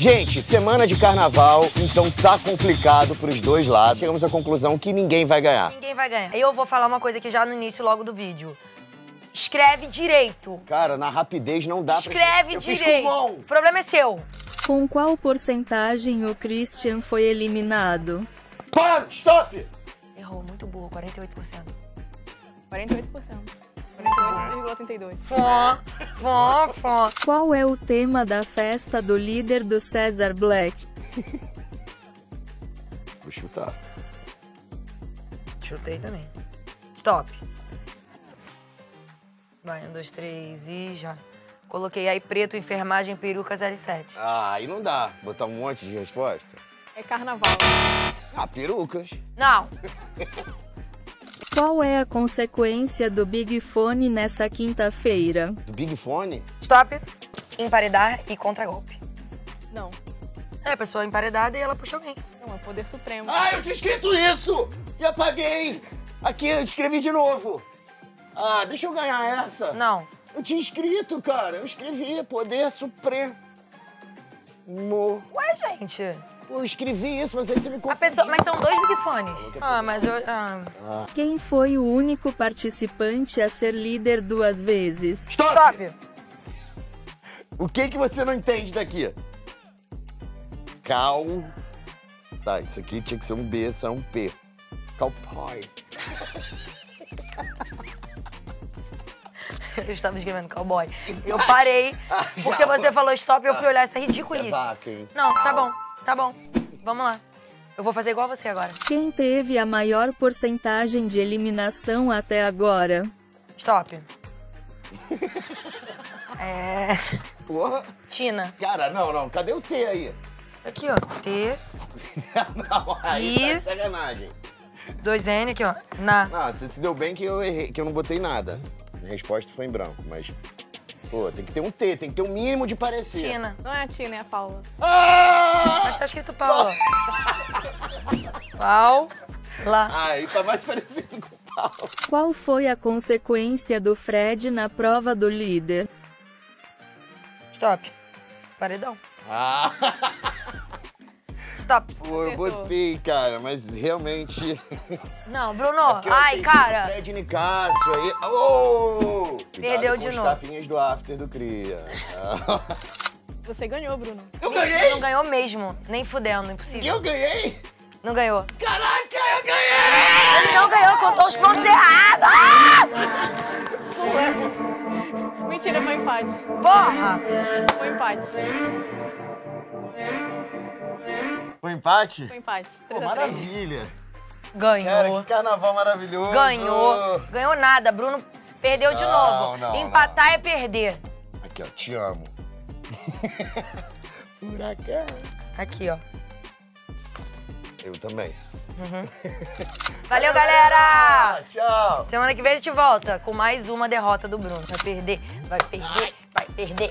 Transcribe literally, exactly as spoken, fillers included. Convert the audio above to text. Gente, semana de carnaval, então tá complicado pros dois lados. Chegamos à conclusão que ninguém vai ganhar. Ninguém vai ganhar. Eu vou falar uma coisa aqui já no início, logo do vídeo. Escreve direito. Cara, na rapidez não dá pra... Escreve direito. O problema é seu. Com qual porcentagem o Christian foi eliminado? Para! Stop! Errou, muito burro, quarenta e oito por cento. quarenta e oito por cento. quarenta e oito vírgula trinta e dois. Fó, fó, fó. Qual é o tema da festa do líder do César Black? Vou chutar. Chutei também. Stop. Vai, um, dois, três e já. Coloquei aí preto, enfermagem, peruca, zero sete. Ah, aí não dá. Botar um monte de resposta. É carnaval. Ah, perucas. Não. Qual é a consequência do Big Fone nessa quinta-feira? Do Big Fone? Stop! Emparedar e contragolpe. Não. É, a pessoa emparedada e ela puxa alguém. Não, é Poder Supremo. Ah, eu tinha escrito isso! E apaguei! Aqui, eu escrevi de novo. Ah, deixa eu ganhar essa. Não. Eu tinha escrito, cara. Eu escrevi Poder Supremo. Ué, gente... Eu escrevi isso, mas aí você me confundiu. A pessoa, mas são dois microfones. Ah, mas eu... Ah. Ah. Quem foi o único participante a ser líder duas vezes? Stop! Stop. O que que você não entende daqui? Cal... Tá, isso aqui tinha que ser um B, isso é um P. Cowboy. Eu estava escrevendo cowboy. Eu parei, porque você falou stop e eu fui olhar essa ridiculice. Não, tá bom. Tá bom, vamos lá. Eu vou fazer igual a você agora. Quem teve a maior porcentagem de eliminação até agora? Stop. É... Porra. Tina. Cara, não, não. Cadê o T aí? Aqui, ó. T. Não, aí I... tá sacanagem. Dois N aqui, ó. Na. Não, você se deu bem que eu errei, que eu não botei nada. Minha resposta foi em branco, mas... Pô, tem que ter um T, tem que ter um mínimo de parecer. Tina. Não é a Tina, é a Paula. Ah! Mas tá escrito Paula. Paula. Aí tá mais parecido com Paula. Qual foi a consequência do Fred na prova do líder? Stop. Paredão. Ah! Stop. Pô, eu botei, cara, mas realmente... Não, Bruno. Ai, cara. Fred Nicássio aí... Oh! Perdeu de novo. Os tapinhas do after do Cria. Você ganhou, Bruno. Eu ganhei? Não ganhou mesmo. Nem fudendo, impossível. Eu ganhei? Não ganhou. Caraca, eu ganhei! Ele não ganhou, contou os pontos errados! Ah! Mentira, foi um empate. Porra! Foi um empate. Foi um empate? Foi um empate. Pô, maravilha. Ganhou. Cara, que carnaval maravilhoso. Ganhou. Ganhou nada, Bruno... Perdeu de não, novo. Não, Empatar não. é perder. Aqui, ó. Te amo. Furacão. Aqui, ó. Eu também. Uhum. Valeu, galera! Tchau! Semana que vem a gente volta com mais uma derrota do Bruno. Vai perder, vai perder, vai perder.